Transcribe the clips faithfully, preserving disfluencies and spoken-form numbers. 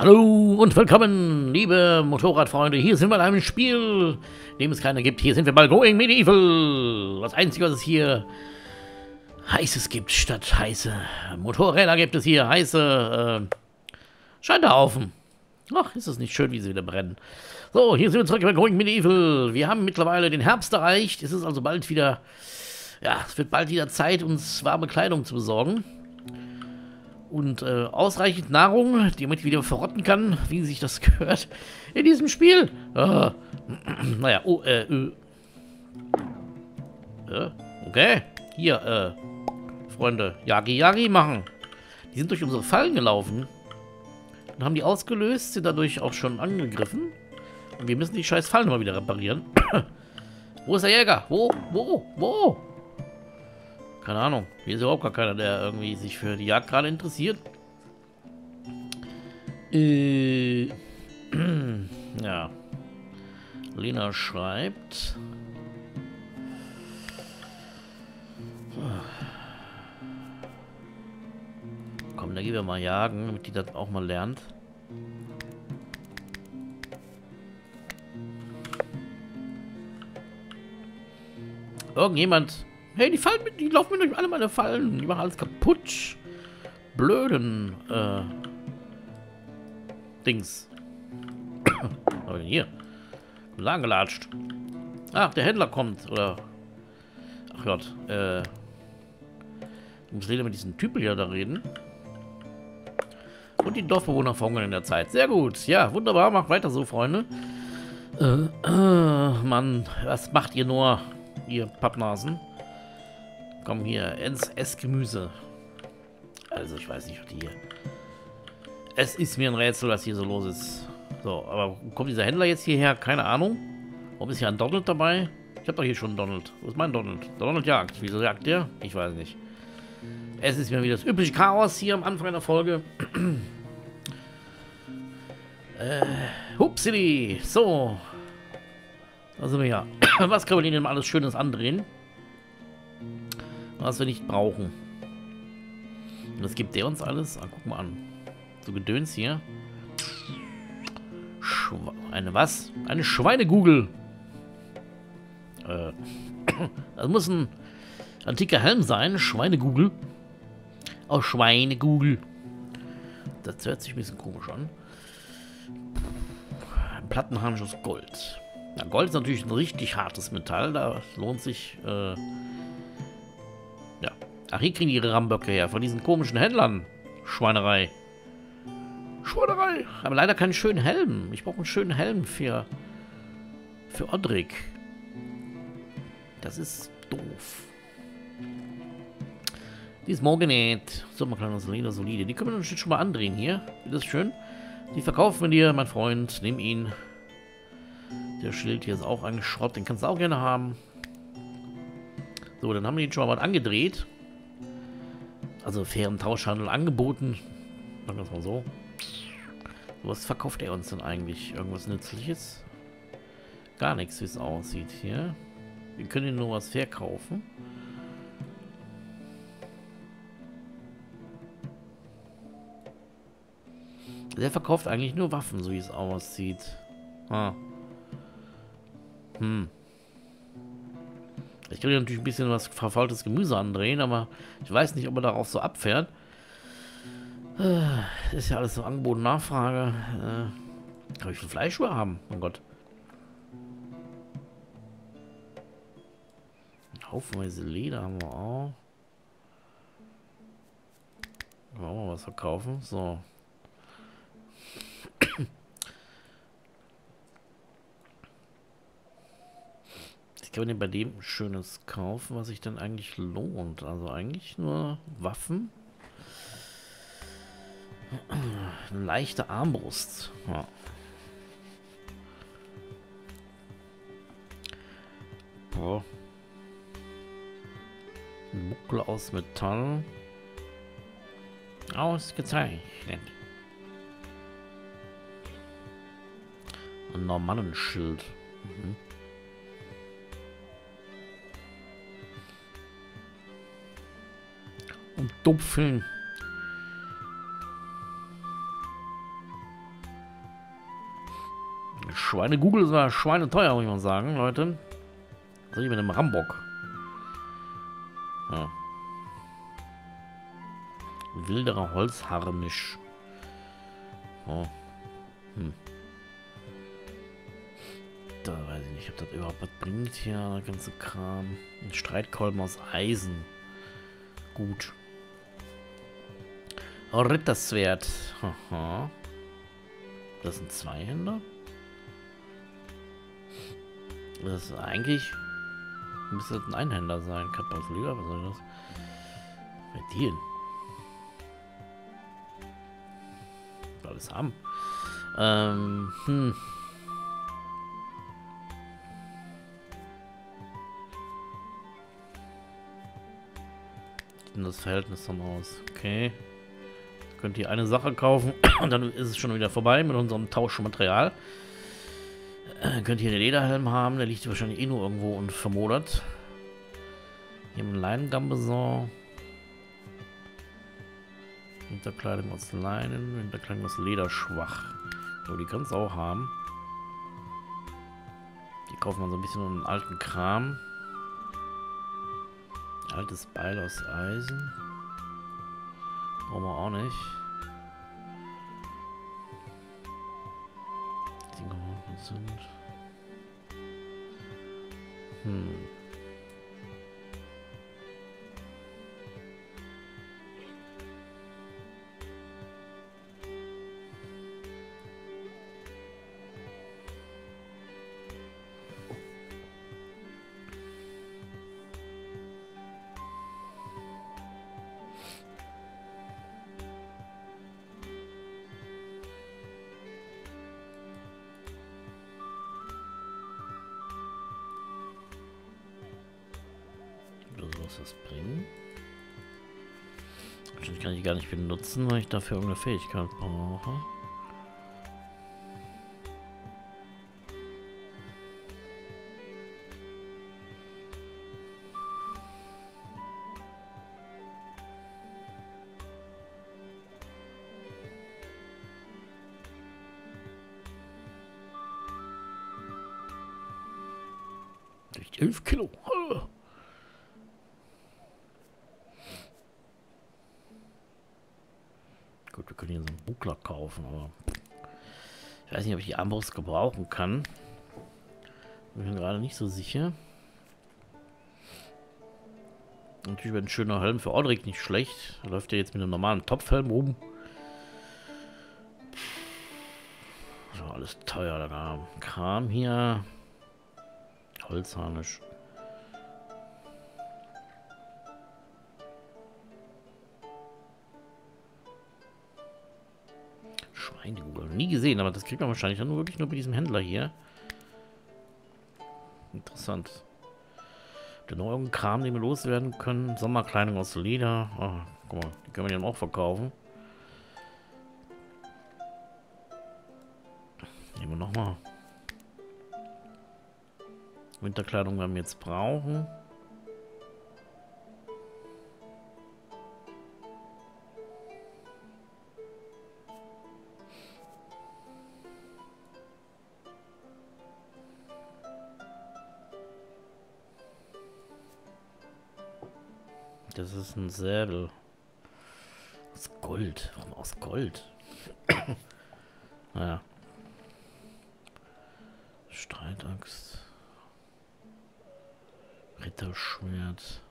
Hallo und willkommen, liebe Motorradfreunde. Hier sind wir in einem Spiel, dem es keiner gibt. Hier sind wir bei Going Medieval. Das Einzige, was es hier Heißes gibt, statt heiße Motorräder gibt es hier heiße äh, Scheiterhaufen. Ach, ist das nicht schön, wie sie wieder brennen. So, hier sind wir zurück bei Going Medieval. Wir haben mittlerweile den Herbst erreicht. Es ist also bald wieder, ja, es wird bald wieder Zeit, uns warme Kleidung zu besorgen. Und äh, ausreichend Nahrung, die man wieder verrotten kann, wie sich das gehört, in diesem Spiel. Ah, naja, oh, äh, äh. äh okay, hier, äh, Freunde, Yagi-Yagi machen. Die sind durch unsere Fallen gelaufen. Und haben die ausgelöst, sind dadurch auch schon angegriffen. Und wir müssen die scheiß Fallen mal wieder reparieren. Wo ist der Jäger? Wo? Wo? Wo? Keine Ahnung, hier ist überhaupt gar keiner, der irgendwie sich für die Jagd gerade interessiert. Äh, ja. Lena schreibt. Komm, da gehen wir mal jagen, damit die das auch mal lernt. Irgendjemand. Hey, die Fallen, die laufen mir durch alle meine Fallen. Die machen alles kaputt. Blöden. Äh, Dings. Was haben wir denn hier? Lang gelatscht. Ach, der Händler kommt. Oder. Ach Gott. Äh, ich muss wieder mit diesem Typen hier da reden. Und die Dorfbewohner verhungern in der Zeit. Sehr gut. Ja, wunderbar. Macht weiter so, Freunde. Äh, äh, Mann, was macht ihr nur, ihr Pappnasen? Komm hier, ins Essgemüse. Also, ich weiß nicht, was die hier... Es ist mir ein Rätsel, was hier so los ist. So, aber kommt dieser Händler jetzt hierher? Keine Ahnung. Warum ist hier ein Donald dabei? Ich habe doch hier schon einen Donald. Wo ist mein Donald? Der Donald jagt. Wieso jagt der? Ich weiß nicht. Es ist mir wieder das übliche Chaos hier am Anfang einer Folge. äh, Hupsidi. So. Da sind wir ja. Was können wir denen alles Schönes andrehen? Was wir nicht brauchen. Und das gibt der uns alles. Ah, guck mal an. So Gedöns hier. Schwe- eine was? Eine Schweinegugel. Äh. Das muss ein antiker Helm sein. Schweinegugel. Auch Schweinegugel. Das hört sich ein bisschen komisch an. Ein Plattenharnisch aus Gold. Ja, Gold ist natürlich ein richtig hartes Metall. Da lohnt sich... Äh, Ach, hier kriegen die ihre Ramböcke her. Von diesen komischen Händlern. Schweinerei. Schweinerei. Aber leider keinen schönen Helm. Ich brauche einen schönen Helm für... Für Odrik. Das ist doof. Die ist Morganate. So, mal kleiner Solide, solide. Die können wir schon mal andrehen hier. Das ist schön. Die verkaufen wir dir, mein Freund. Nimm ihn. Der Schild hier ist auch ein Schrott. Den kannst du auch gerne haben. So, dann haben wir ihn schon mal was angedreht. Also fairen Tauschhandel angeboten. Sagen wir es mal so. Was verkauft er uns denn eigentlich? Irgendwas Nützliches? Gar nichts, wie es aussieht hier. Wir können ihm nur was verkaufen. Der verkauft eigentlich nur Waffen, so wie es aussieht. Ah. Hm. Ich kann hier natürlich ein bisschen was verfaultes Gemüse andrehen, aber ich weiß nicht, ob er darauf so abfährt. Äh, ist ja alles so Angebot und Nachfrage. Äh, kann ich schon Fleischschuhe haben? Mein Gott. Haufenweise Leder haben wir auch. Wollen wir mal was verkaufen? So. Ich kann mir bei dem Schönes kaufen, was sich dann eigentlich lohnt. Also eigentlich nur Waffen. Eine leichte Armbrust. Ja. Boah. Ein Buckel aus Metall. Ausgezeichnet. Ein Normannenschild. Mhm. Tupfeln. Schweine Google ist mal schweineteuer, muss ich mal sagen, Leute. Was soll ich mit dem Rambock? Ja. Wilderer Holzharnisch. Oh. Hm. Da weiß ich nicht, ob das überhaupt was bringt hier, der ganze Kram. Ein Streitkolben aus Eisen. Gut. Oh, Ritterswert. Haha. Das sind zwei Hände. Das ist eigentlich... Müsste das ein Einhänder sein. Katapultflieger, was soll das? Mit dir. Alles haben. Ähm, hm. Das Verhältnis dann aus. Okay. Könnt ihr eine Sache kaufen und dann ist es schon wieder vorbei mit unserem Tauschmaterial. Äh, könnt ihr den Lederhelm haben, der liegt wahrscheinlich eh nur irgendwo und vermodert. Hier haben wir Leinengambeson. Winterkleidung aus Leinen, Winterkleidung aus Lederschwach. So, die kannst du auch haben. Die kaufen wir so ein bisschen einen alten Kram. Altes Beil aus Eisen. Brauchen wir auch nicht. Die geholfen sind. Hm. Das bringen. Wahrscheinlich kann ich gar nicht benutzen, weil ich dafür irgendeine Fähigkeit brauche. Durch elf Kilo. Wir können hier so einen Buckler kaufen, aber ich weiß nicht, ob ich die Armbrust gebrauchen kann. Bin mir gerade nicht so sicher. Natürlich wäre ein schöner Helm für Aldrich nicht schlecht. Da läuft er jetzt mit einem normalen Topfhelm rum. Das war alles teuer, da Kram hier. Holzharnisch. Nie gesehen, aber das kriegt man wahrscheinlich dann nur wirklich nur bei diesem Händler hier. Interessant. Habt ihr noch irgendeinen Kram, den wir loswerden können? Sommerkleidung aus Leder. Oh, guck mal, die können wir dann auch verkaufen. Nehmen wir nochmal. Winterkleidung werden wir jetzt brauchen. Das ist ein Säbel. Aus Gold. Warum aus Gold? Naja. Streitaxt. Ritterschwert.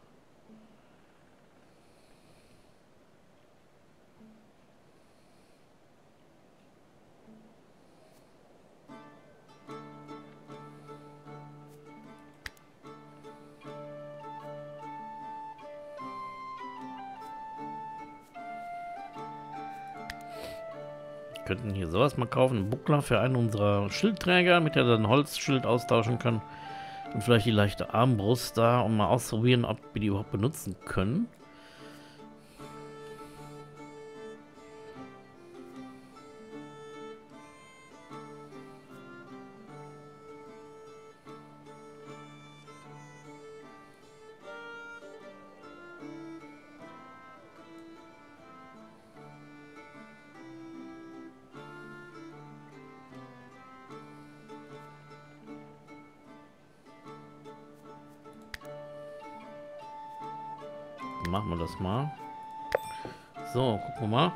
Wir könnten hier sowas mal kaufen, einen Buckler für einen unserer Schildträger, mit der dann Holzschild austauschen können und vielleicht die leichte Armbrust da, um mal auszuprobieren, ob wir die überhaupt benutzen können. dann machen wir das mal. So, gucken wir mal.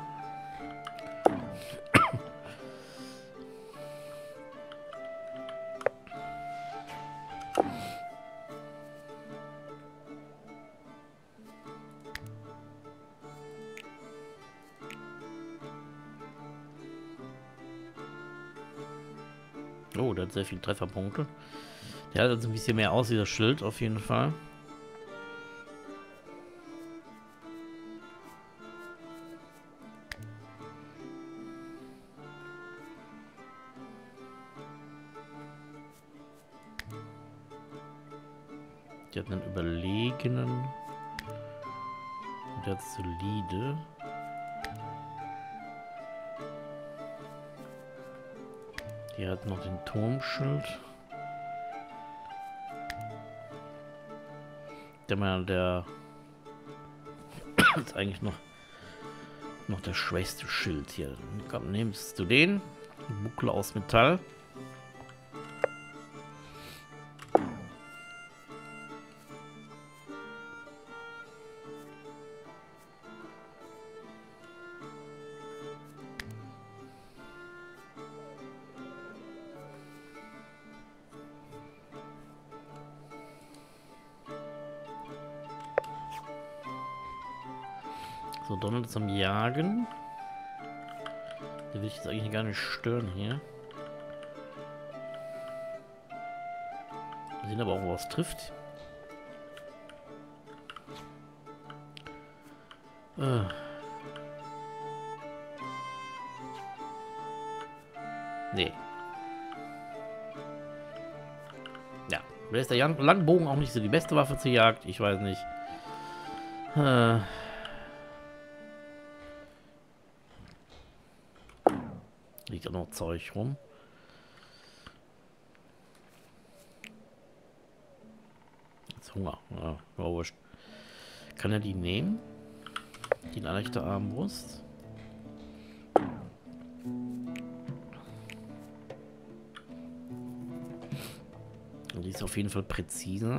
Oh, der hat sehr viele Trefferpunkte. Der hat jetzt ein bisschen mehr aus, dieser Schild auf jeden Fall. Der hat einen überlegenen. Und der hat solide. Die hat noch den Turmschild. Der Mann, der ist eigentlich noch, noch der schwächste Schild hier. Komm, nimmst du den? Buckler aus Metall. So, Donald ist am Jagen. Der will ich jetzt eigentlich gar nicht stören hier. Wir sehen aber auch, wo was trifft. Äh. Nee. Ja, wer ist der Jan Langbogen auch nicht so die beste Waffe zur Jagd? Ich weiß nicht. Äh. Liegt auch noch Zeug rum. Jetzt Hunger. Ja, war wurscht. Kann er die nehmen? Die leichte Armbrust. Und die ist auf jeden Fall präziser.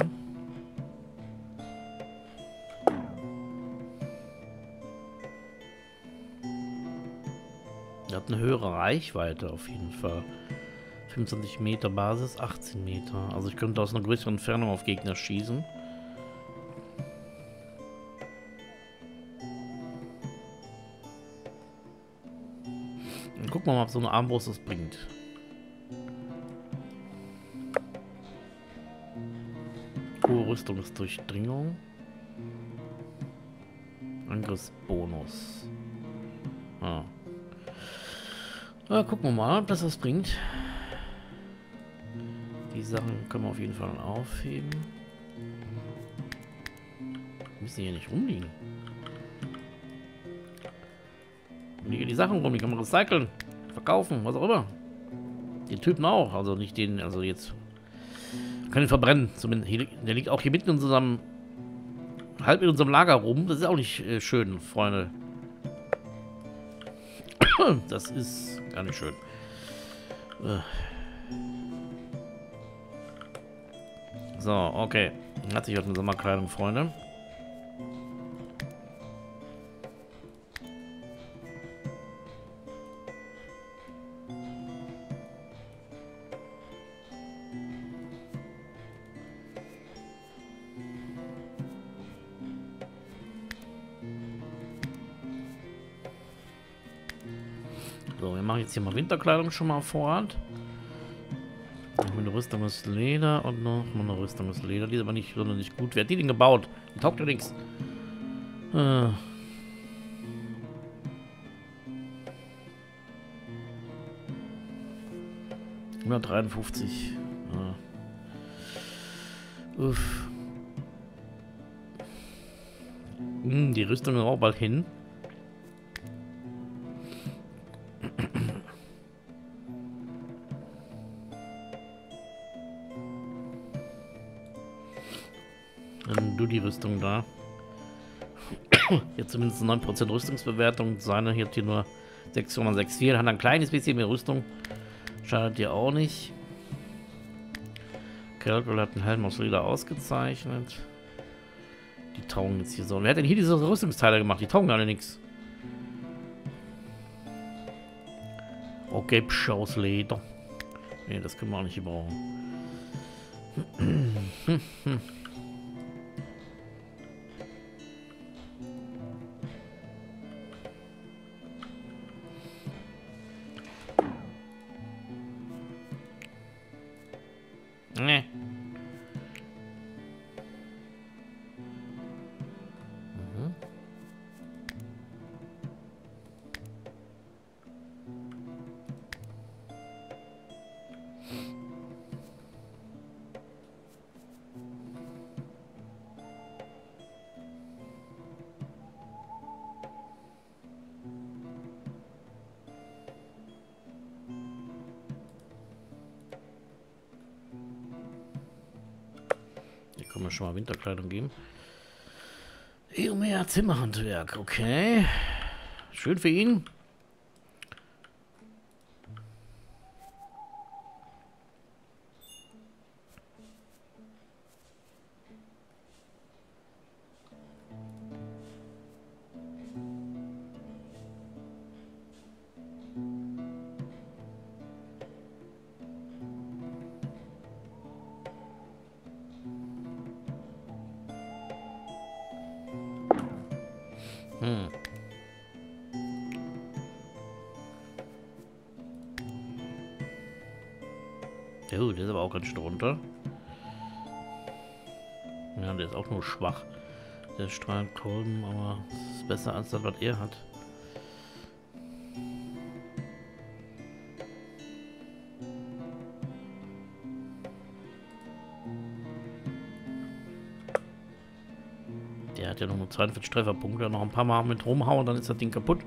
Hat eine höhere Reichweite auf jeden Fall. fünfundzwanzig Meter Basis, achtzehn Meter. Also ich könnte aus einer größeren Entfernung auf Gegner schießen. Dann gucken wir mal, ob so eine Armbrust das bringt. Hohe Rüstung ist Durchdringung. Angriffsbonus. Ah. Ja, gucken wir mal, ob das was bringt. Die Sachen können wir auf jeden Fall aufheben. Wir müssen hier nicht rumliegen. Wenn hier die Sachen rum, die kann man recyceln, verkaufen, was auch immer. Den Typen auch, also nicht den, also jetzt. Wir können ihn verbrennen, zumindest. Hier, der liegt auch hier mitten in unserem, halb in unserem Lager rum. Das ist auch nicht äh, schön, Freunde. Das ist gar nicht schön. So, okay. Hat sich heute eine Sommerkleidung, Freunde. So, wir machen jetzt hier mal Winterkleidung schon mal auf Vorrat. Eine Rüstung aus Leder und noch eine Rüstung aus Leder. Die ist aber nicht, sondern nicht gut. Wer hat die denn gebaut? Die taugt ja nichts. Äh. hundertdreiundfünfzig. Äh. Uff. Hm, die Rüstung ist auch bald hin. Du die Rüstung da. Hier zumindest neun Prozent Rüstungsbewertung. Seine hier hat hier nur sechs Komma vierundsechzig. Hat ein kleines bisschen mehr Rüstung. Schadet dir auch nicht. Caldwell hat einen Helm aus Leder ausgezeichnet. Die taugen jetzt hier so. Wer hat denn hier diese Rüstungsteile gemacht? Die taugen alle nichts. Okay, Psch, aus Leder. Ne, das können wir auch nicht gebrauchen. Ne. Schon mal Winterkleidung geben. Mehr Zimmerhandwerk, okay. Schön für ihn. Hm. Ja, der ist aber auch ganz schön runter. Ja, der ist auch nur schwach. Der strahlt Kolben, aber es ist besser als das, was er hat. Der hat ja noch nur zweiundvierzig Trefferpunkte, noch ein paar Mal mit rumhauen, dann ist das Ding kaputt.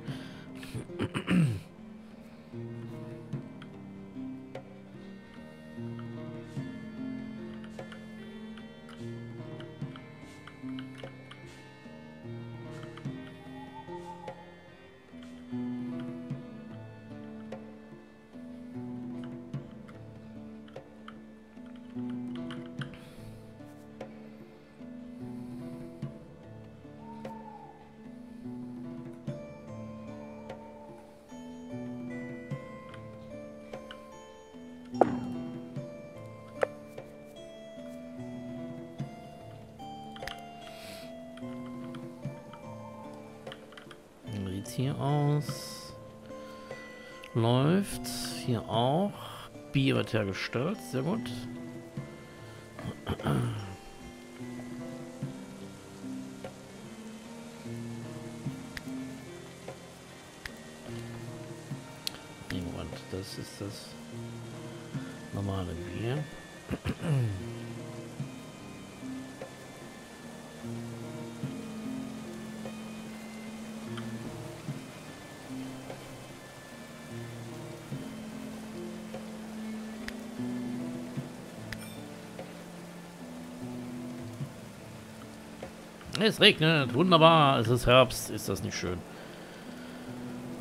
Hier aus läuft hier auch Bier wird hergestellt, sehr gut. Nee, Moment, das ist das normale Bier. Es regnet, wunderbar, es ist Herbst, ist das nicht schön.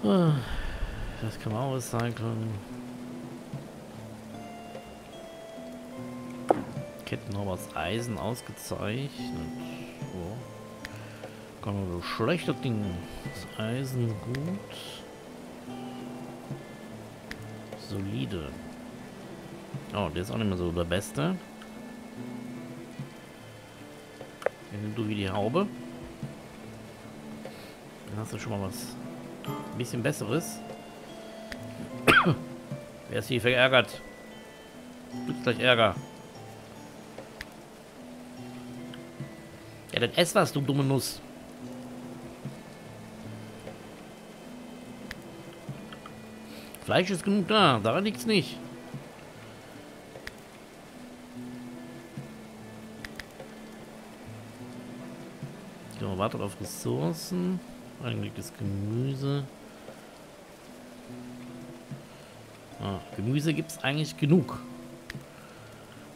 Das kann man auch recyceln. Ketten noch was Eisen ausgezeichnet. Oh. Kann man so schlechter Ding. Das Eisen gut. Solide. Oh, der ist auch nicht mehr so der Beste. Du wie die Haube. Dann hast du schon mal was ein bisschen Besseres. Wer ist hier verärgert? Du bist gleich Ärger. Ja, dann ess was, du dumme Nuss. Fleisch ist genug da, daran liegt's nicht. Wartet auf Ressourcen. Eingelegtes Gemüse. Ah, Gemüse gibt es eigentlich genug.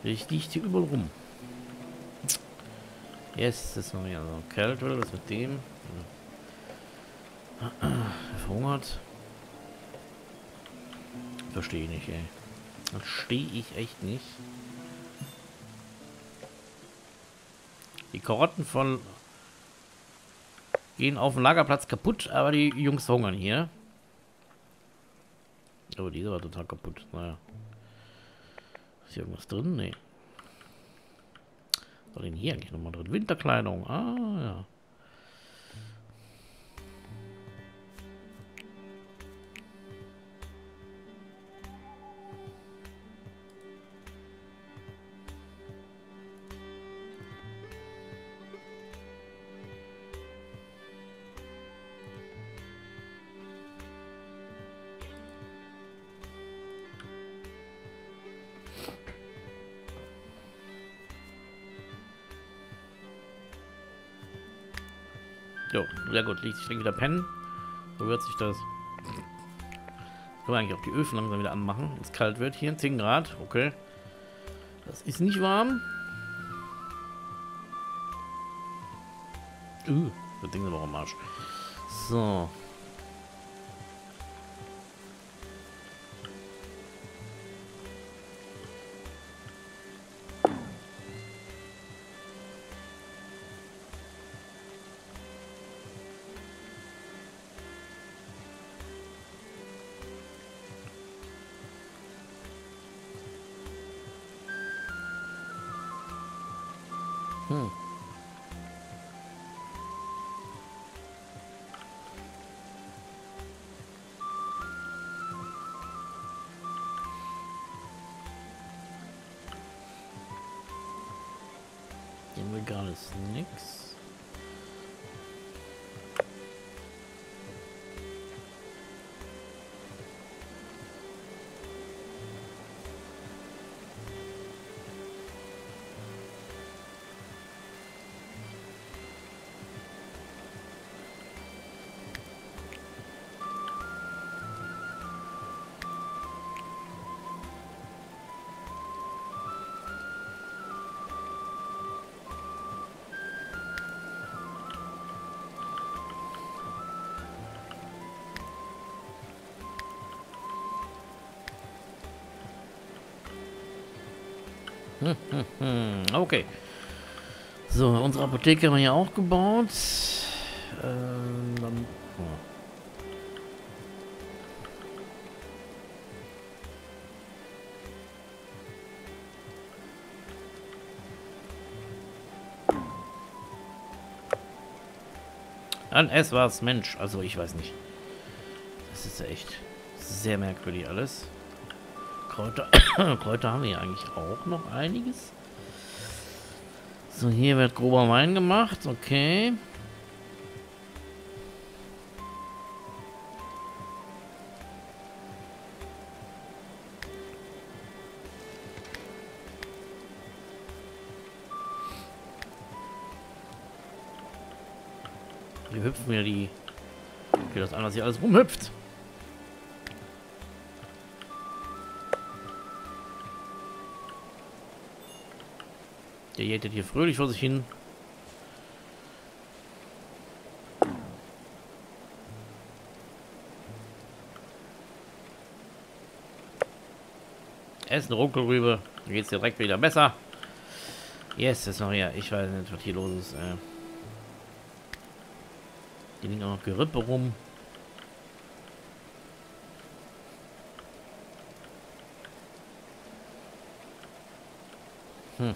Ich liege hier überall rum. Yes, das war ja so kalt, oder? Was mit dem? Ja. Verhungert. Verstehe ich nicht, ey. Verstehe ich echt nicht. Die Karotten von gehen auf dem Lagerplatz kaputt, aber die Jungs hungern hier. Oh, die ist aber total kaputt. Naja. Ist hier irgendwas drin? Nee. Was war denn hier eigentlich nochmal drin? Winterkleidung. Ah, ja. Jo, sehr gut, liegt sich dringend wieder pennen. So wird sich das. Jetzt können wir eigentlich auch die Öfen langsam wieder anmachen, wenn es kalt wird. Hier zehn Grad, okay. Das ist nicht warm. Uh, das Ding ist aber auch am Arsch. So. Hm. Dem wir gar nichts. Hm, hm, hm. Okay. So, unsere Apotheke haben wir hier auch gebaut. Ähm, dann, oh. Dann es war's, Mensch. Also, ich weiß nicht. Das ist ja echt sehr merkwürdig alles. Kräuter. Kräuter haben wir hier eigentlich auch noch einiges. So, hier wird grober Wein gemacht. Okay. Hier hüpfen wir die... Okay, das an, was hier alles rumhüpft. Der jätet hier fröhlich vor sich hin. Essen Runkelrübe. Dann geht es direkt wieder besser. Yes, das ist noch hier. Ich weiß nicht, was hier los ist. Hier liegen auch noch Gerippe rum. Hm.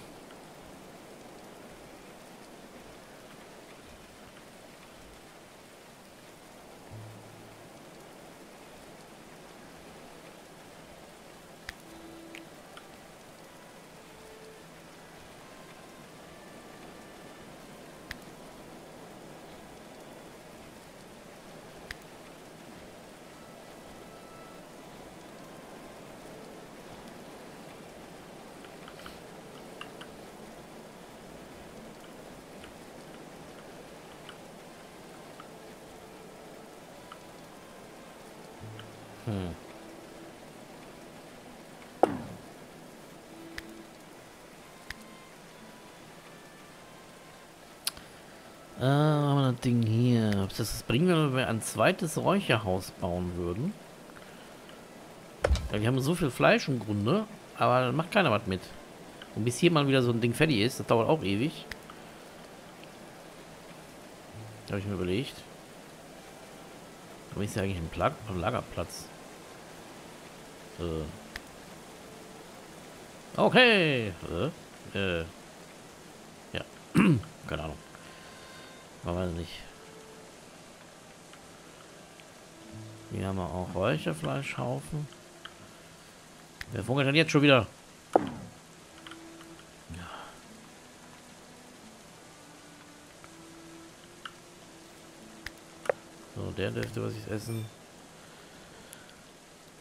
Hm. Äh, aber das Ding hier. Ob das bringen würde, wenn wir ein zweites Räucherhaus bauen würden? Weil wir haben so viel Fleisch im Grunde, aber macht keiner was mit. Und bis hier mal wieder so ein Ding fertig ist, das dauert auch ewig. Habe ich mir überlegt. Aber ist ja eigentlich ein, Plag ein Lagerplatz. Äh. Okay. Äh. Äh. Ja. Keine Ahnung. Man weiß nicht. Hier haben wir auch Räucherfleischhaufen. Wer funkelt denn jetzt schon wieder? So, der dürfte was ich essen.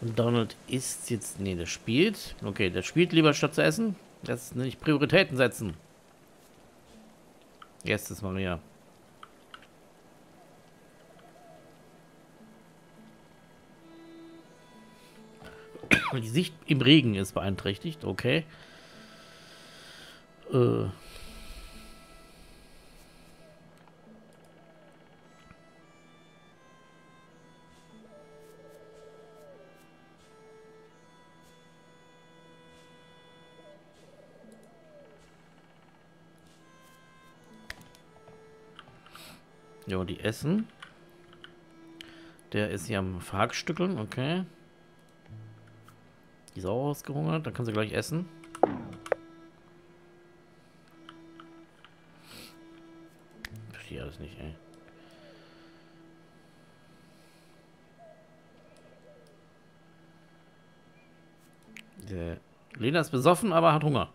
Und Donald isst jetzt... Nee, der spielt. Okay, der spielt lieber statt zu essen. Das nenne ich Prioritäten setzen. Erstes Maria. Die Sicht im Regen ist beeinträchtigt. Okay. Äh... Ja, die essen. Der ist hier am Fragstückeln, okay. Die ist auch ausgehungert, dann kann sie gleich essen. Verstehe alles nicht, ey. Der Lena ist besoffen, aber hat Hunger.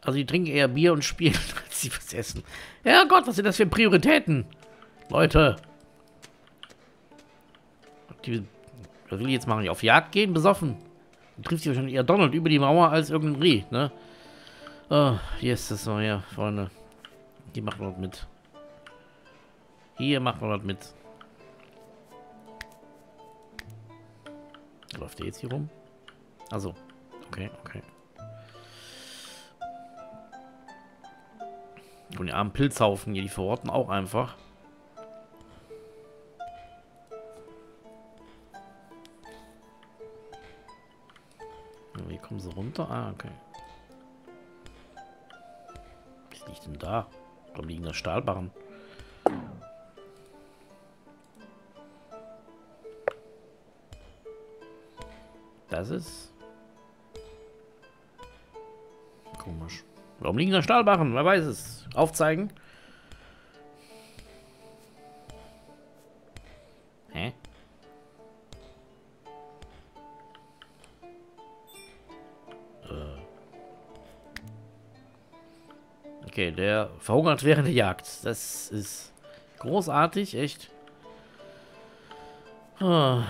Also die trinken eher Bier und spielen, als sie was essen. Ja Gott, was sind das für Prioritäten? Leute. Die, was will ich jetzt machen? Auf Jagd gehen? Besoffen. Dann trifft sie wahrscheinlich eher Donald über die Mauer als irgendein Reh, ne? Oh, yes, das war ja, Freunde. Hier macht man was mit. Hier macht man was mit. Läuft der jetzt hier rum? Also, okay, okay. Und die armen Pilzhaufen hier, die verrotten auch einfach. Wie kommen sie runter? Ah, okay. Was liegt denn da? Da liegen da Stahlbarren. Das ist... komisch. Warum liegen da Stahlbarren? Wer weiß es. Aufzeigen. Hä? Äh. Okay, der verhungert während der Jagd. Das ist großartig, echt. Ah.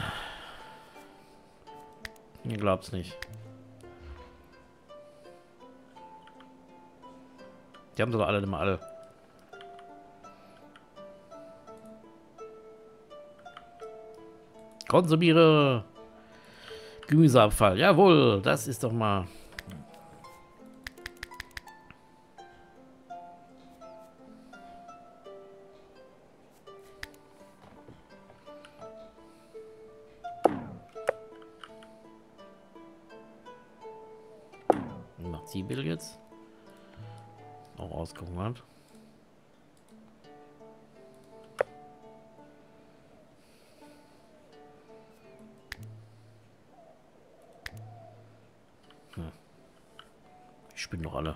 Ihr glaubt's nicht. Die haben sie doch alle, immer alle. Konsumiere Gemüseabfall. Jawohl, das ist doch mal. Wie macht sie Bill jetzt? Auch ausgehungert. Hm. Ich bin doch alle.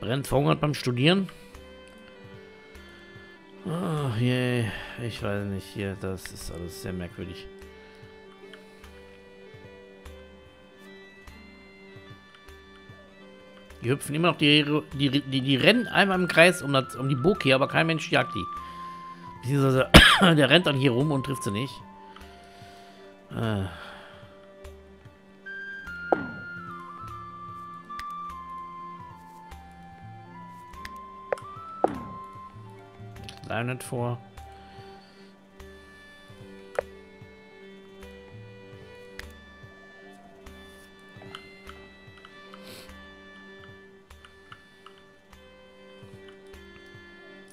Brennt verhungert beim Studieren. Oh, je, ich weiß nicht, hier, das ist alles sehr merkwürdig. Die hüpfen immer noch, die, die, die, die rennen einmal im Kreis um, das, um die Burg hier, aber kein Mensch jagt die. Beziehungsweise, der rennt dann hier rum und trifft sie nicht. Äh. Nicht vor.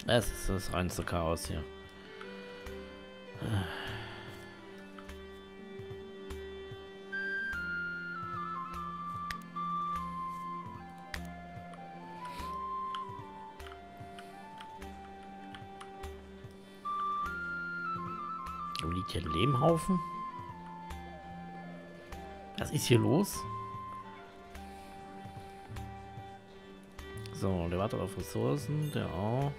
Es ist das reinste Chaos hier. Liegt hier ein Lehmhaufen? Was ist hier los? So, der wartet auf Ressourcen, der auch.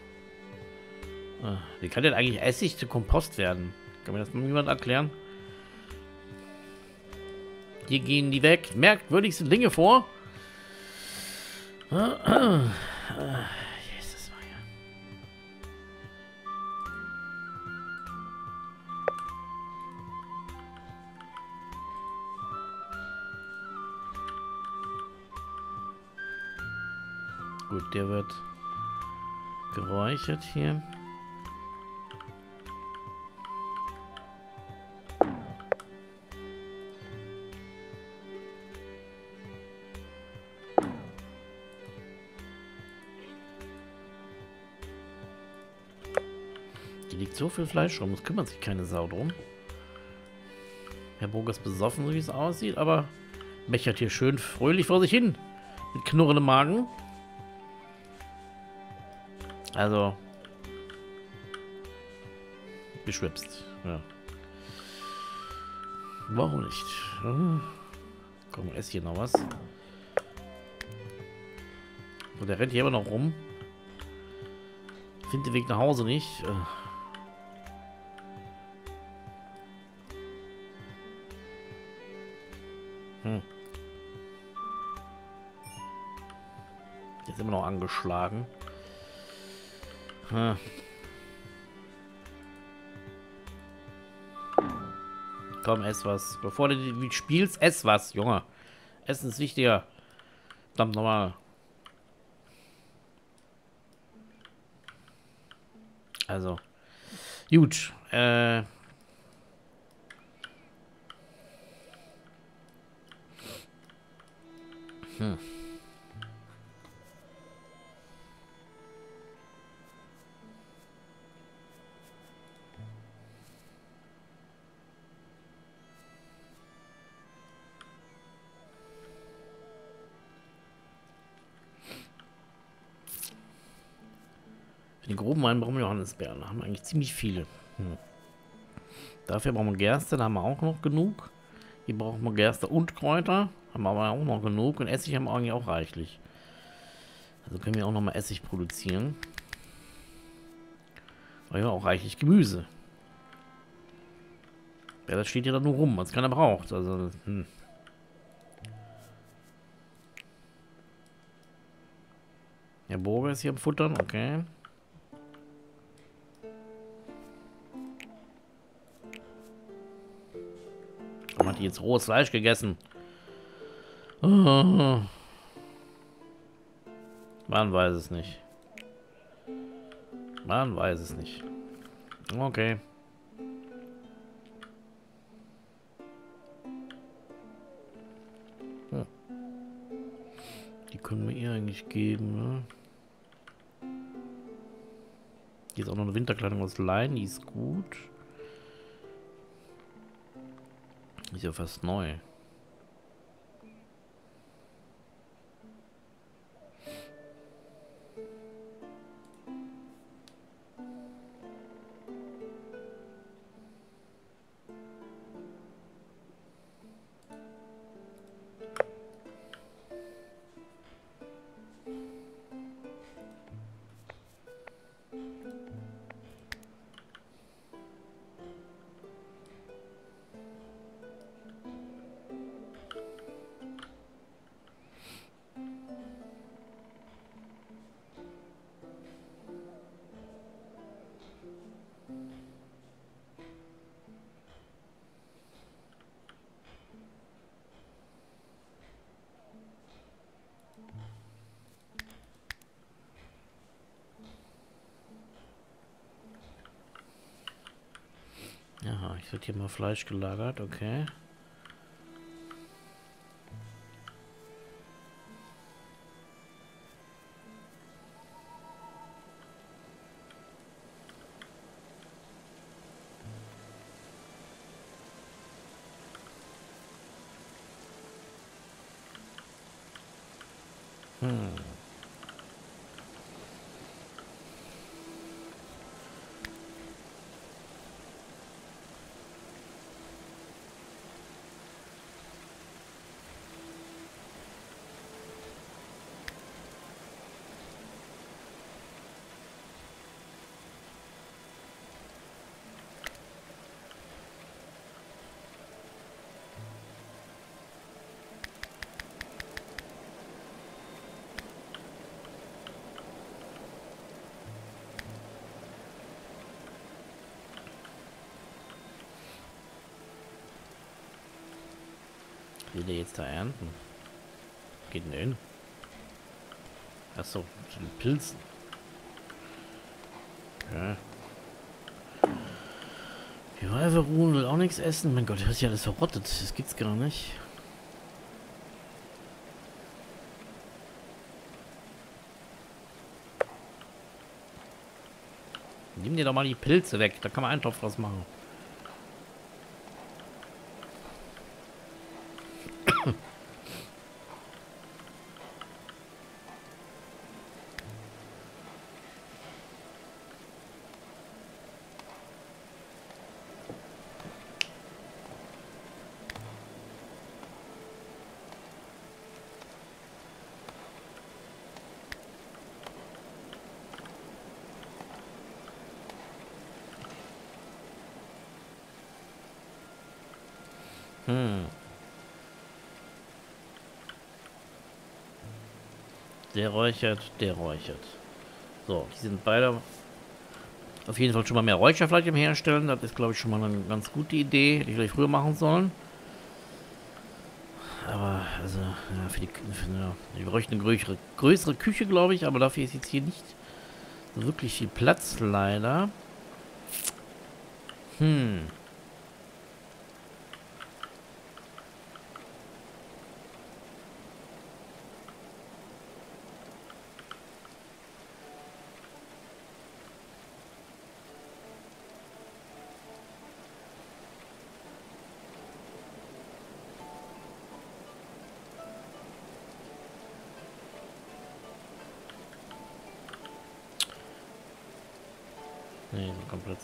Ah, wie kann denn eigentlich Essig zu Kompost werden? Kann mir das mal jemand erklären? Hier gehen die weg. Merkwürdigste Dinge vor. Ah, ah, ah. Gut, der wird geräuchert hier. Hier liegt so viel Fleisch rum, es kümmert sich keine Sau drum. Herr Burger ist besoffen, so wie es aussieht, aber mechert hier schön fröhlich vor sich hin mit knurrendem Magen. Also, geschwipst, ja. Warum nicht? Hm. Komm, ess hier noch was. So, der rennt hier immer noch rum. Findet den Weg nach Hause nicht. Hm. Der ist immer noch angeschlagen. Hm. Komm, ess was. Bevor du spielst, ess was, Junge. Essen ist wichtiger. Verdammt nochmal. Also. Gut. Äh. Hm. Den groben Wein brauchen wir Johannisbeeren. Da haben wir eigentlich ziemlich viele. Hm. Dafür brauchen wir Gerste. Da haben wir auch noch genug. Hier brauchen wir Gerste und Kräuter. Haben wir aber auch noch genug. Und Essig haben wir eigentlich auch reichlich. Also können wir auch nochmal Essig produzieren. Aber hier haben wir auch reichlich Gemüse. Ja, das steht ja da nur rum, was keiner braucht. Also, hm. Der Burger ist hier am Futtern. Okay. Hat die jetzt rohes Fleisch gegessen? Oh. Man weiß es nicht. Man weiß es nicht. Okay. Hm. Die können wir ihr eigentlich geben. Ne? Hier ist auch noch eine Winterkleidung aus Leinen. Die ist gut. Ist ja fast neu. Ich habe hier mal Fleisch gelagert, okay. Hm. Will der jetzt da ernten? Geht denn hin? Achso, zu den Pilzen. Ja. Die Weiber ruhen, will auch nichts essen. Mein Gott, das ist ja alles verrottet. Das gibt's gar nicht. Nimm dir doch mal die Pilze weg. Da kann man einen Topf draus machen. Hm. Der räuchert, der räuchert. So, die sind beide auf jeden Fall schon mal mehr Räucherfleisch im Herstellen. Das ist, glaube ich, schon mal eine ganz gute Idee. Hätte ich vielleicht früher machen sollen. Aber, also, ja, für die, für, ja, wir bräuchten eine größere, größere Küche, glaube ich. Aber dafür ist jetzt hier nicht wirklich viel Platz, leider. Hm. Nee, komplett.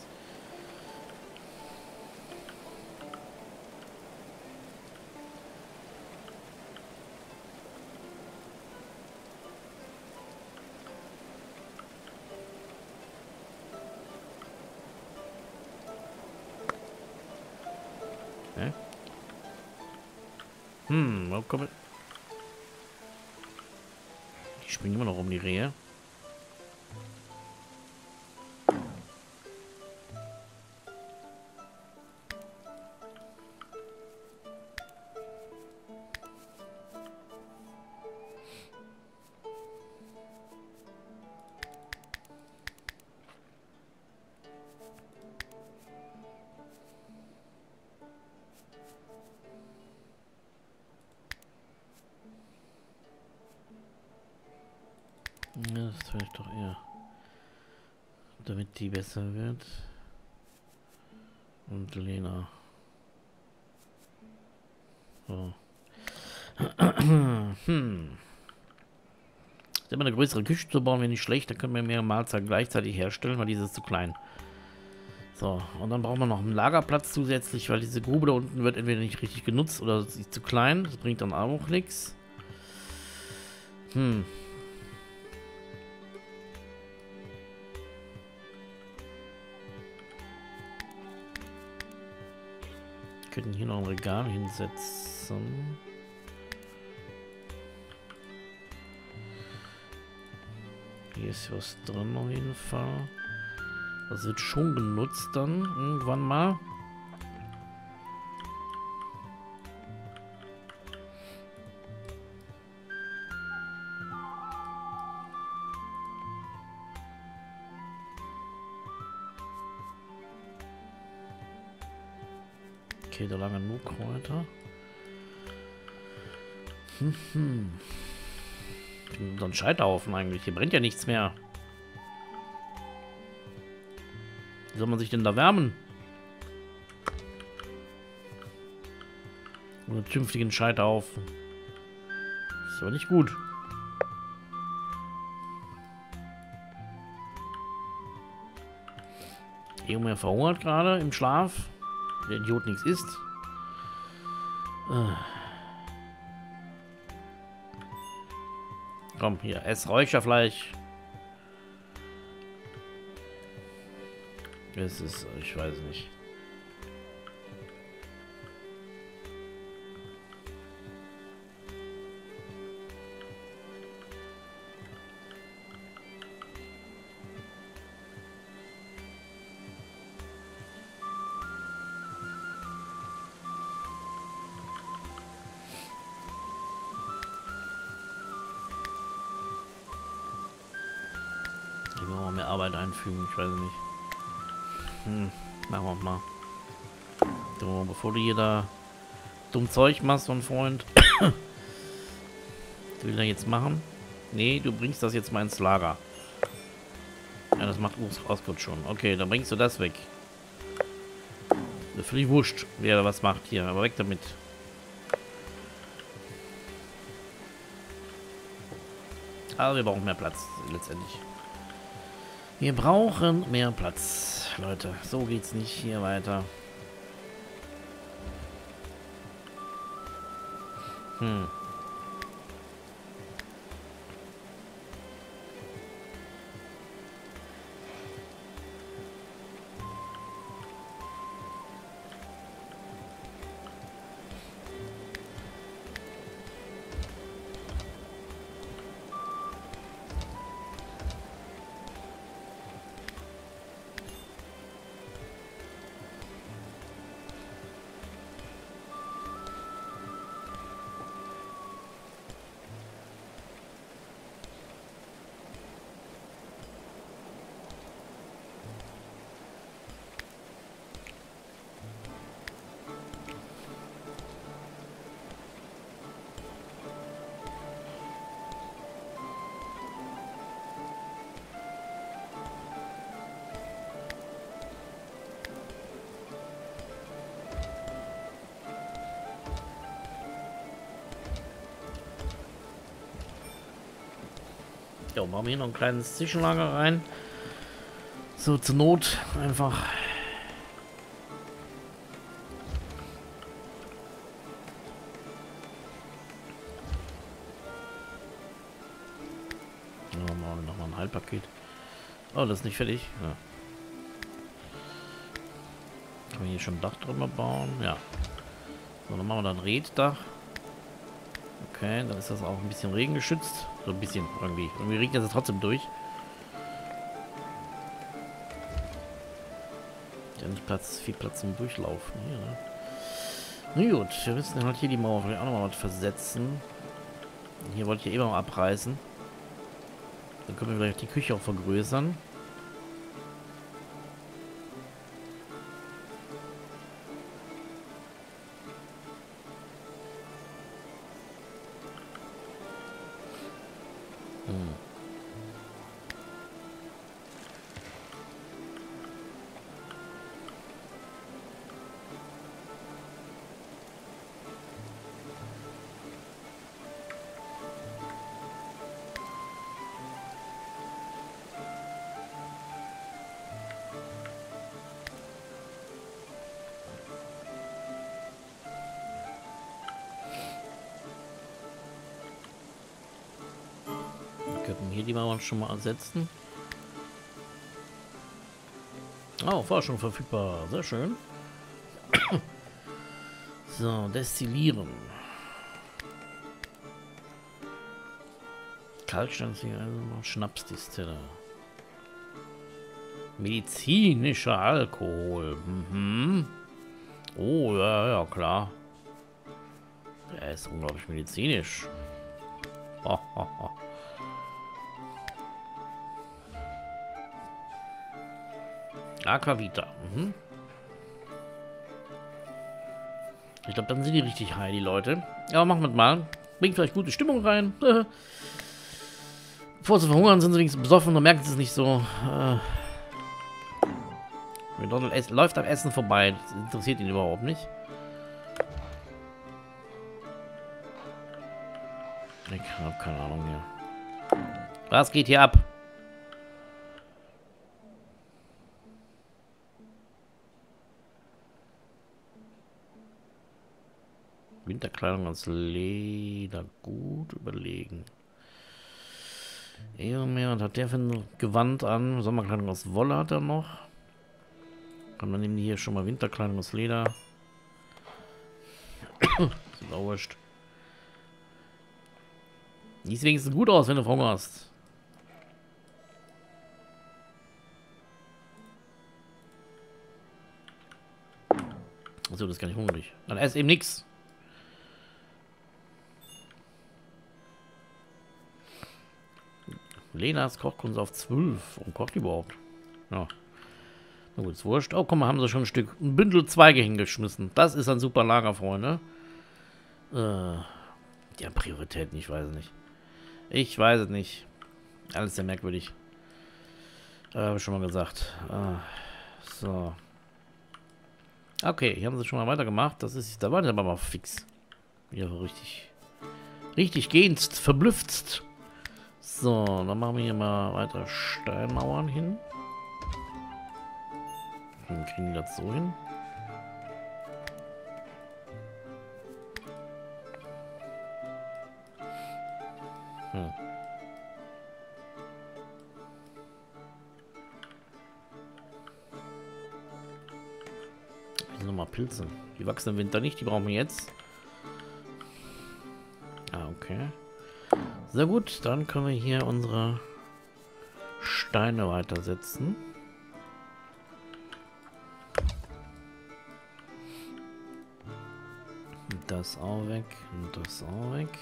Okay. Hm, warum kommt... Die springen immer noch um die Rehe. Ja, das wäre ich doch eher. Damit die besser wird. Und Lena. So. Hm. Ist immer eine größere Küche zu bauen, wäre nicht schlecht. Da können wir mehrere Mahlzeiten gleichzeitig herstellen, weil diese ist zu klein. So, und dann brauchen wir noch einen Lagerplatz zusätzlich, weil diese Grube da unten wird entweder nicht richtig genutzt oder sie ist zu klein. Das bringt dann auch nichts. Hm. Wir könnten hier noch ein Regal hinsetzen. Hier ist was drin auf jeden Fall. Das wird schon genutzt dann irgendwann mal. Okay, da lange nur Kräuter. Hm, hm. So ein Scheiterhaufen eigentlich. Hier brennt ja nichts mehr. Wie soll man sich denn da wärmen? Ohne einen zünftigen Scheiterhaufen. Ist aber nicht gut. Junge verhungert gerade im Schlaf. Der Idiot nichts isst. Ah. Komm, hier, ess Räucherfleisch. Es ist, ich weiß nicht. Mehr Arbeit einfügen, ich weiß nicht. Hm, machen wir mal. So, bevor du hier da dumm Zeug machst, so ein Freund. Was will er jetzt machen? Nee, du bringst das jetzt mal ins Lager. Ja, das macht Osgood schon. Okay, dann bringst du das weg. Das finde ich wurscht, wer da was macht hier, aber weg damit. Aber wir brauchen mehr Platz, letztendlich. Wir brauchen mehr Platz, Leute. So geht's nicht hier weiter. Hm. Ja, machen wir hier noch ein kleines Zwischenlager rein. So, zur Not einfach. Ja, machen wir nochmal ein Halbpaket. Oh, das ist nicht fertig. Ja. Können wir hier schon ein Dach drüber bauen? Ja. So, dann machen wir dann ein Reetdach. Okay, dann ist das auch ein bisschen regengeschützt. So ein bisschen irgendwie. Irgendwie regnet es trotzdem durch. Ja, nicht Platz, viel Platz zum Durchlaufen hier, ne? Na gut, wir müssen halt hier die Mauer vielleicht auch nochmal was versetzen. Hier wollte ich ja eben auch abreißen. Dann können wir vielleicht die Küche auch vergrößern. Hier die Mauern schon mal ersetzen. Oh, war schon verfügbar. Sehr schön. So, destillieren. Kaltstandsdistille, also Schnapsdistille. Medizinischer Alkohol. Mhm. Oh, ja, ja, klar. Er ist unglaublich medizinisch. Oh, oh, oh. Aquavita. Mhm. Ich glaube, dann sind die richtig high, die Leute. Ja, machen wir mal. Bringt vielleicht gute Stimmung rein. Bevor sie verhungern, sind sie wenigstens besoffen. Dann merken sie es nicht so. McDonald's läuft am Essen vorbei. Das interessiert ihn überhaupt nicht. Ich habe keine Ahnung mehr. Was geht hier ab? Winterkleidung als Leder gut überlegen. Eher mehr, und hat der für ein Gewand an? Sommerkleidung aus Wolle hat er noch. Kann man nehmen hier schon mal Winterkleidung aus Leder. Sauerst. Deswegen sieht es gut aus, wenn du Hunger hast. Achso, das ist gar nicht hungrig. Dann ess eben nichts. Lenas Kochkunst auf zwölf. Warum kocht die überhaupt? Ja. Na gut, ist wurscht. Oh, komm mal, haben sie schon ein Stück. Ein Bündel Zweige hingeschmissen. Das ist ein super Lager, Freunde. Äh, die haben Prioritäten, ich weiß es nicht. Ich weiß es nicht. Alles sehr merkwürdig. Äh, habe ich schon mal gesagt. Ah, so. Okay, hier haben sie schon mal weitergemacht. Das ist, da waren sie aber mal fix. Ja, richtig. Richtig gehenst, verblüfft. So, dann machen wir hier mal weiter Steinmauern hin. Dann kriegen wir das so hin. Hm. Also nochmal Pilze. Die wachsen im Winter nicht, die brauchen wir jetzt. Ah, okay. Sehr gut, dann können wir hier unsere Steine weitersetzen. Und das auch weg und das auch weg.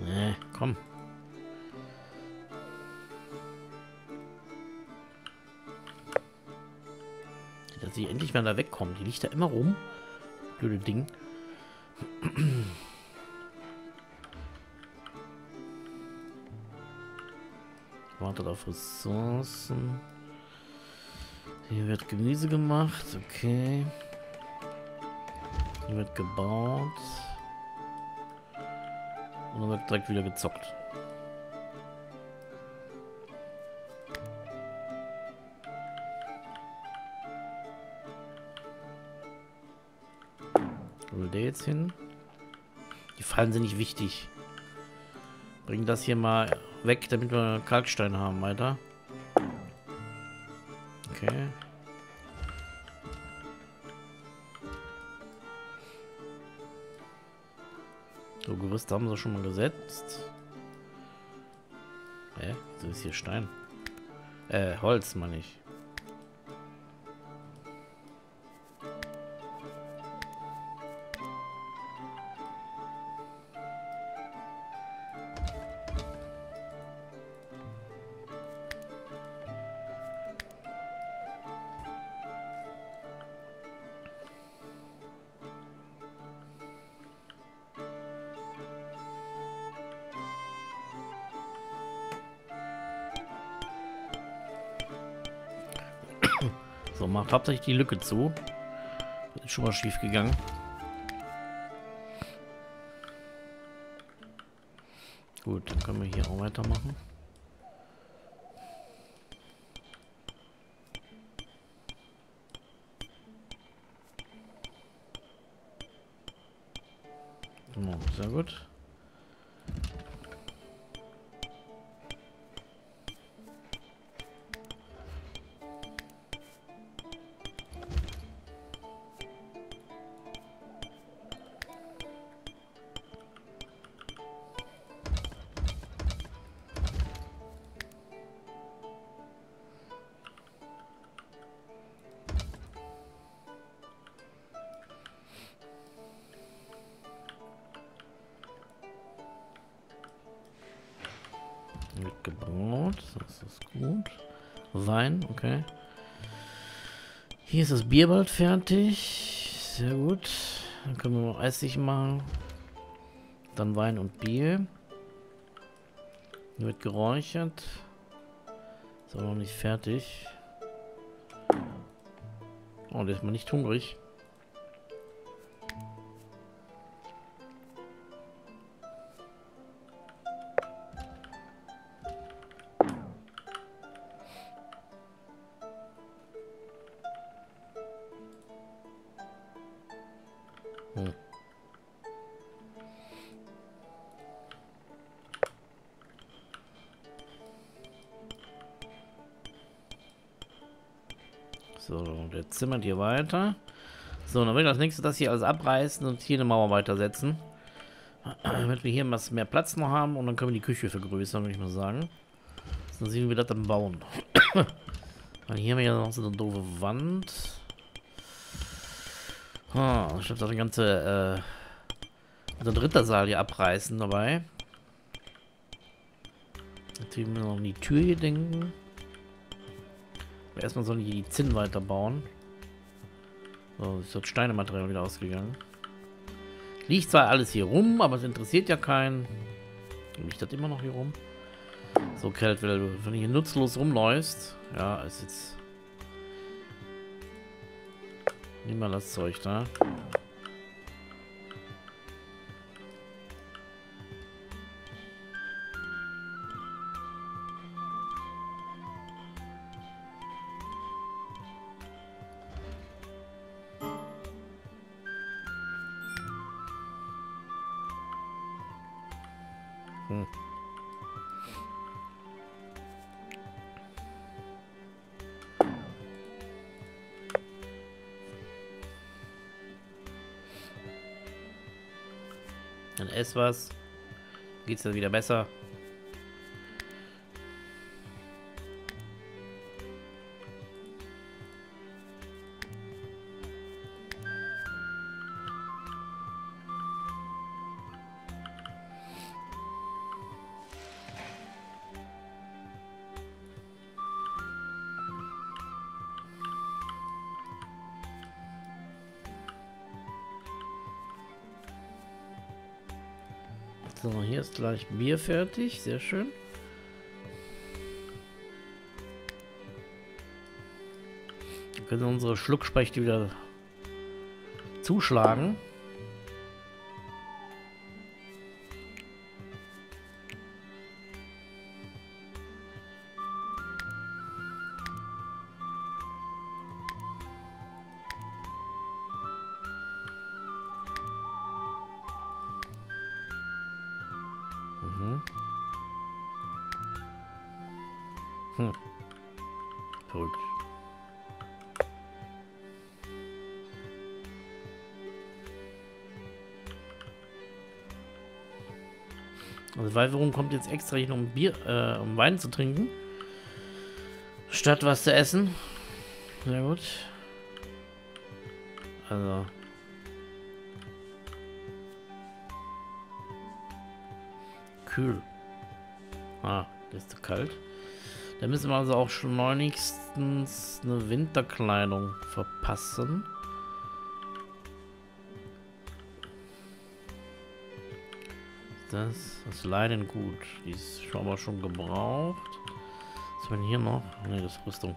Nee, komm. Dass sie endlich mal da wegkommen. Die liegt da immer rum. Blöde Ding. Wartet auf Ressourcen. Hier wird Gemüse gemacht. Okay. Hier wird gebaut. Und dann wird direkt wieder gezockt. Wo will der jetzt hin? Die Fallen sind nicht wichtig. Bringen das hier mal weg, damit wir Kalkstein haben, weiter. Okay. So, Gerüste haben sie schon mal gesetzt. Hä? So ist hier Stein. Äh, Holz, meine ich. So, macht hauptsächlich die Lücke zu. Das ist schon mal schief gegangen. Gut, dann können wir hier auch weitermachen. Oh, sehr gut. Mitgebraut, das ist gut. Wein, okay. Hier ist das Bier bald fertig. Sehr gut. Dann können wir noch Essig machen. Dann Wein und Bier. Hier wird geräuchert. Ist aber noch nicht fertig. Oh, der ist mal nicht hungrig. Hm. So, der zimmert hier weiter. So, dann will ich als nächstes das hier alles abreißen und hier eine Mauer weitersetzen. Damit wir hier was mehr Platz noch haben und dann können wir die Küche vergrößern, würde ich mal sagen. Dann sehen wir das dann bauen. Weil hier haben wir ja noch so eine doofe Wand. Oh, ich habe da die ganze äh, den Rittersaal hier abreißen dabei. Natürlich müssen wir noch an die Tür hier denken. Aber erstmal sollen hier die Zinn weiterbauen. So, ist das Steinematerial wieder ausgegangen. Liegt zwar alles hier rum, aber es interessiert ja keinen. Liegt das immer noch hier rum? So kalt, wenn du hier nutzlos rumläufst. Ja, ist jetzt. Nimm mal das Zeug da. Hm. Dann ess was. Geht's dann wieder besser. So, hier ist gleich Bier fertig, sehr schön. Wir können unsere Schluckspechte wieder zuschlagen. Hm. Verrückt. Also Weiberung kommt jetzt extra hier um Bier, äh, um Wein zu trinken, statt was zu essen. Sehr gut. Also. Kühl. Ah, der ist zu kalt. Da müssen wir also auch schleunigstens eine Winterkleidung verpassen. Das ist Leinengut. Die ist schon aber schon gebraucht. Was haben wir hier noch? Ne, das ist Rüstung.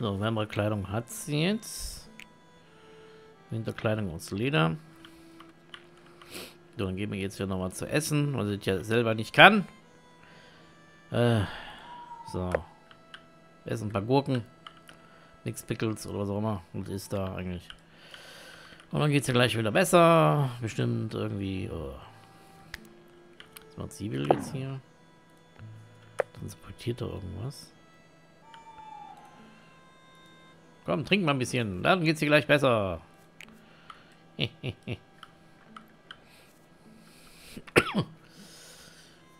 So, wärmere Kleidung hat sie jetzt. Winterkleidung aus Leder. So, dann geben wir jetzt wieder nochmal zu essen, was ich ja selber nicht kann. Äh, so. Essen ein paar Gurken. Nix Pickles oder was auch immer. Und ist da eigentlich. Und dann geht's ja gleich wieder besser. Bestimmt irgendwie. Oh. Was macht sie will jetzt hier? Transportiert da irgendwas. Komm, trink mal ein bisschen. Dann geht's dir gleich besser.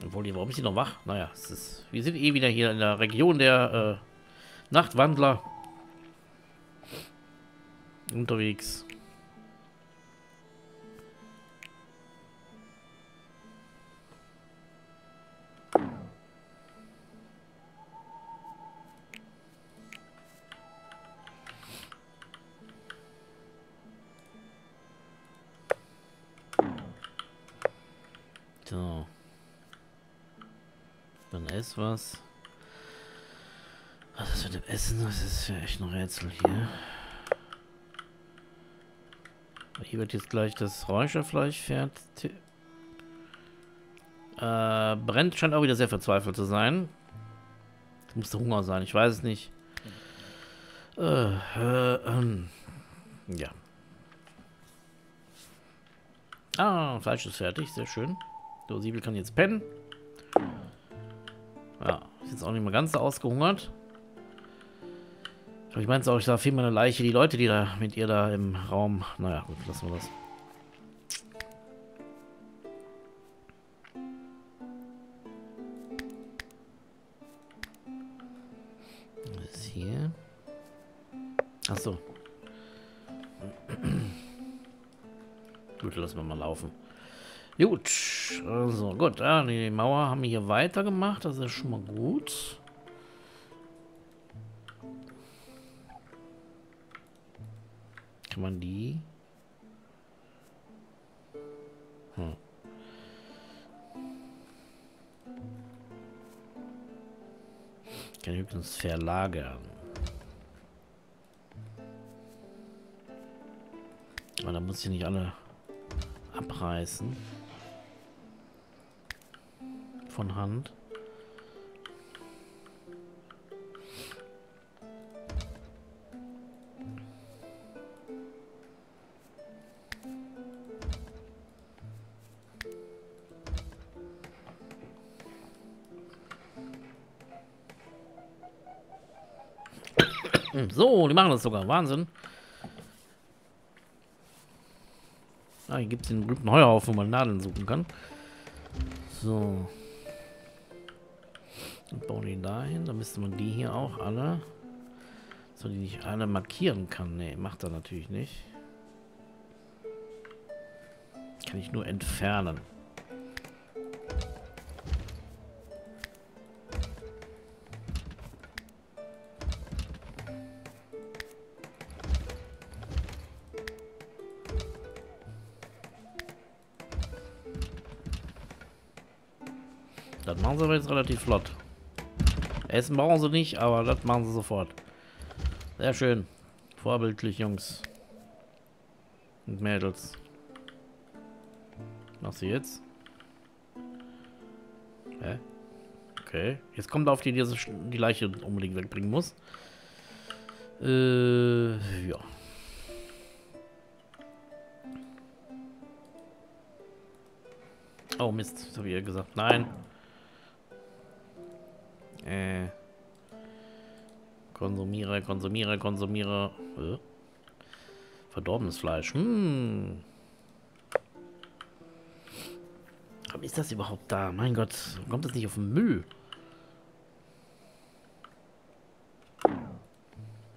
Obwohl, warum ist sie noch wach? Naja, es ist, wir sind eh wieder hier in der Region der äh, Nachtwandler unterwegs. So. Dann ess was. Was ist mit dem Essen? Das ist ja echt ein Rätsel hier. Hier wird jetzt gleich das Räucherfleisch fertig. Äh, Brent scheint auch wieder sehr verzweifelt zu sein. Das muss der Hunger sein, ich weiß es nicht. Äh, äh, ähm. Ja. Ah, Fleisch ist fertig, sehr schön. So, Siebel kann jetzt pennen. Ja, ist jetzt auch nicht mehr ganz so ausgehungert. Ich meine es auch, ich sah viel meine Leiche, die Leute, die da mit ihr da im Raum. Naja, gut, lassen wir das. Was ist hier? Achso. Gut, lassen wir mal laufen. Gut, also gut, ah, die Mauer haben wir hier weitergemacht, das ist schon mal gut. Kann man die? Hm. Kann ich übrigens verlagern. Aber da muss ich nicht alle abreißen. Von Hand. So, die machen das sogar. Wahnsinn. Ah, hier gibt es den berühmten Heuhaufen, wo man Nadeln suchen kann. So. Und bauen die dahin, da müsste man die hier auch alle, so die nicht alle markieren kann. Ne, macht er natürlich nicht. Kann ich nur entfernen. Das machen sie aber jetzt relativ flott. Essen brauchen sie nicht, aber das machen sie sofort. Sehr schön. Vorbildlich, Jungs. Und Mädels. Machst du jetzt? Hä? Okay. Jetzt kommt auf die, die die Leiche unbedingt wegbringen muss. Äh, ja. Oh Mist, das habe ich ja gesagt. Nein. Äh. Konsumiere, konsumiere, konsumiere. Äh. Verdorbenes Fleisch. Hm. Warum ist das überhaupt da? Mein Gott, kommt das nicht auf den Müll?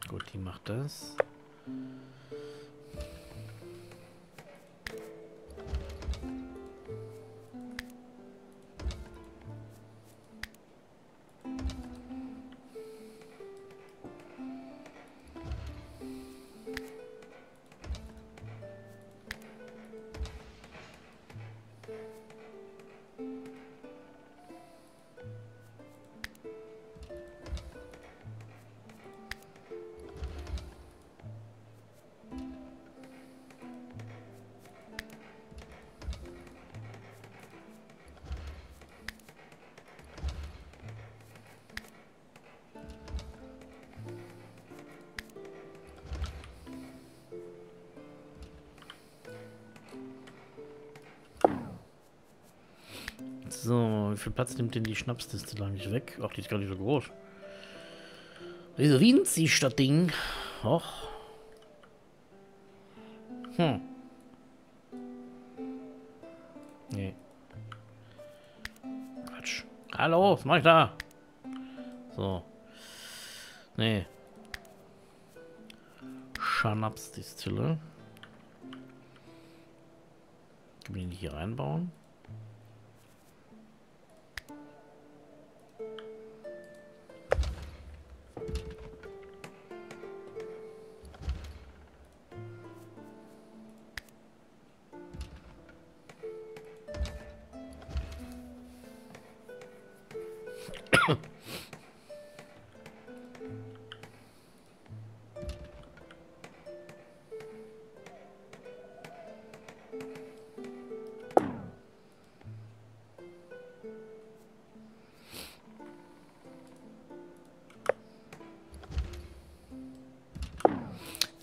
Gut, die macht das. So, wie viel Platz nimmt denn die Schnapsdiste eigentlich weg? Ach, die ist gar nicht so groß. Diese winzig statt Ding. Och. Hm. Nee. Quatsch. Hallo, was mach ich da? So. Nee. Schnapsdistille. Können wir die hier reinbauen?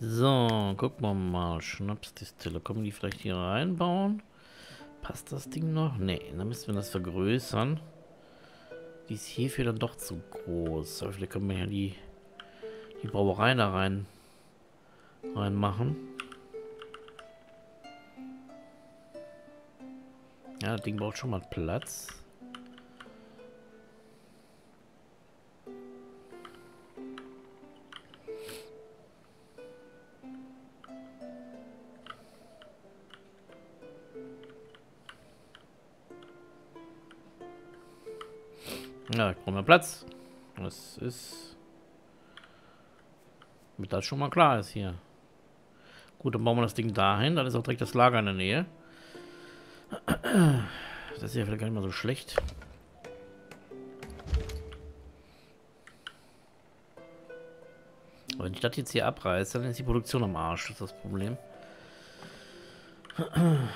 So, gucken wir mal. Schnapsdistille. Kommen die vielleicht hier reinbauen? Passt das Ding noch? Ne, dann müssen wir das vergrößern. Die ist hierfür dann doch zu groß. Aber vielleicht können wir ja die, die Brauerei da rein, rein machen. Ja, das Ding braucht schon mal Platz. Ja, ich brauche mehr Platz. Das ist... Damit das schon mal klar ist hier. Gut, dann bauen wir das Ding dahin. Dann ist auch direkt das Lager in der Nähe. Das ist ja vielleicht gar nicht mal so schlecht. Aber wenn ich das jetzt hier abreiße, dann ist die Produktion am Arsch. Das ist das Problem. So. Hm.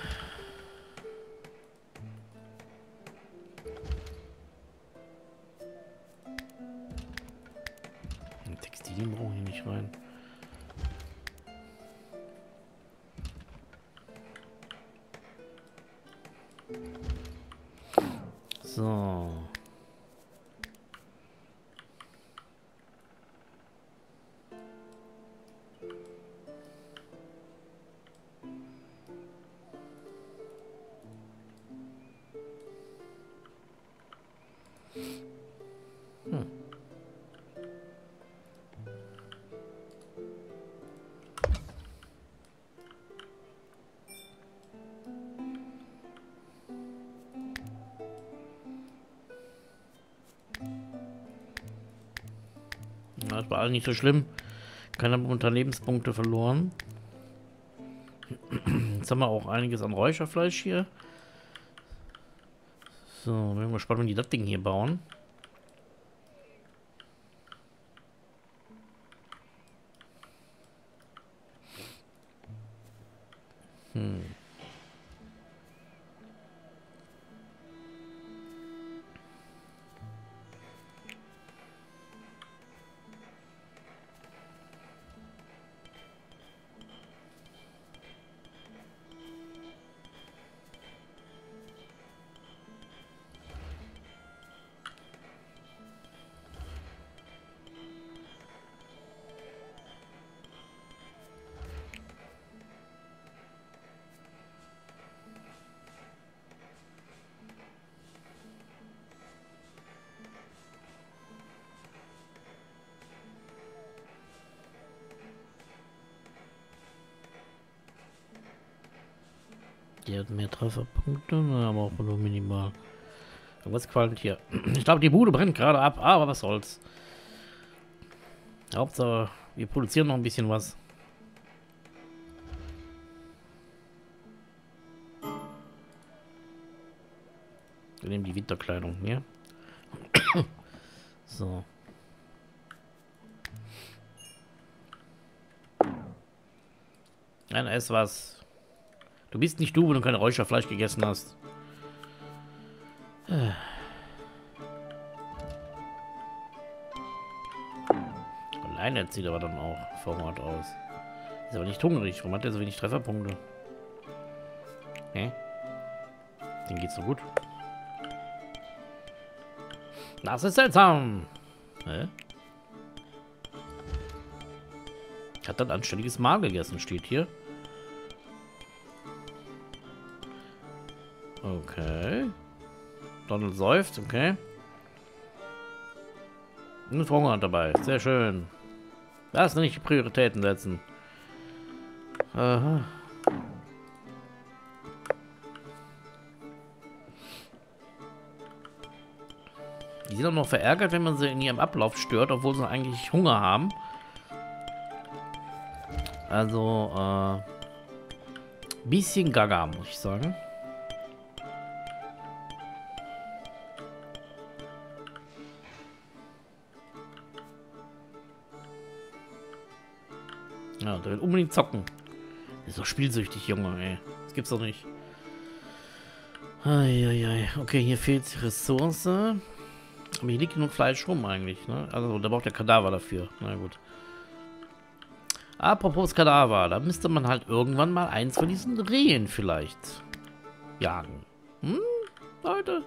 Das war alles nicht so schlimm. Keiner hat Unterlebenspunkte verloren. Jetzt haben wir auch einiges an Räucherfleisch hier. So, bin gespannt, wenn die das Ding hier bauen. Hm. Die hat mehr Trefferpunkte, aber auch nur minimal. Was qualmt hier? Ich glaube, die Bude brennt gerade ab, aber was soll's. Hauptsache, wir produzieren noch ein bisschen was. Wir nehmen die Winterkleidung hier. So. Dann ess was. Du bist nicht du, wenn du kein Räucherfleisch gegessen hast. Alleine zieht aber dann auch verhungert aus. Ist aber nicht hungrig. Warum hat er so wenig Trefferpunkte? Hä? Dem geht's so gut. Das ist seltsam. Hä? Hat das anständiges Mahl gegessen, steht hier. Okay. Donald säuft, okay. Und Hunger hat dabei, sehr schön. Das sind nicht Prioritäten setzen. Aha. Die sind auch noch verärgert, wenn man sie in ihrem Ablauf stört, obwohl sie eigentlich Hunger haben. Also, äh, bisschen gaga, muss ich sagen. Ja, der will unbedingt zocken. Ist doch spielsüchtig, Junge, ey. Das gibt's doch nicht. Eieiei. Okay, hier fehlt die Ressource. Aber hier liegt genug Fleisch rum eigentlich, ne? Also, da braucht der Kadaver dafür. Na gut. Apropos Kadaver, da müsste man halt irgendwann mal eins von diesen Rehen vielleicht jagen. Hm, Leute?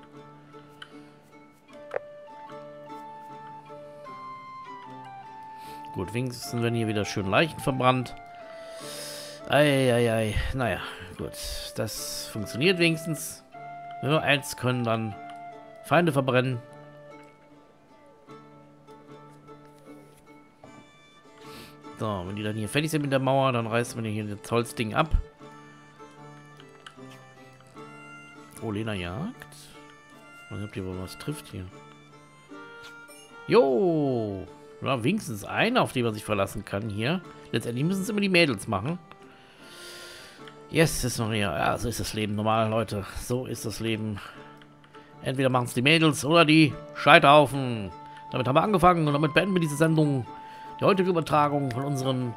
Gut, wenigstens werden hier wieder schön Leichen verbrannt. Eieiei, naja, gut. Das funktioniert wenigstens. Wenn wir eins können, dann Feinde verbrennen. So, wenn die dann hier fertig sind mit der Mauer, dann reißen wir hier das Holzding ab. Oh, Lena jagt. Ich weiß nicht, ob die wohl was trifft hier. Jo! Ja, wenigstens einer, auf den man sich verlassen kann hier. Letztendlich müssen es immer die Mädels machen. Yes, ist noch hier. Ja, so ist das Leben normal, Leute. So ist das Leben. Entweder machen es die Mädels oder die Scheiterhaufen. Damit haben wir angefangen und damit beenden wir diese Sendung. Die heutige Übertragung von unserem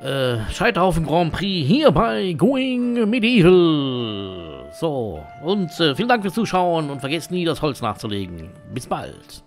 äh, Scheiterhaufen Grand Prix hier bei Going Medieval. So, und äh, vielen Dank fürs Zuschauen und vergesst nie, das Holz nachzulegen. Bis bald.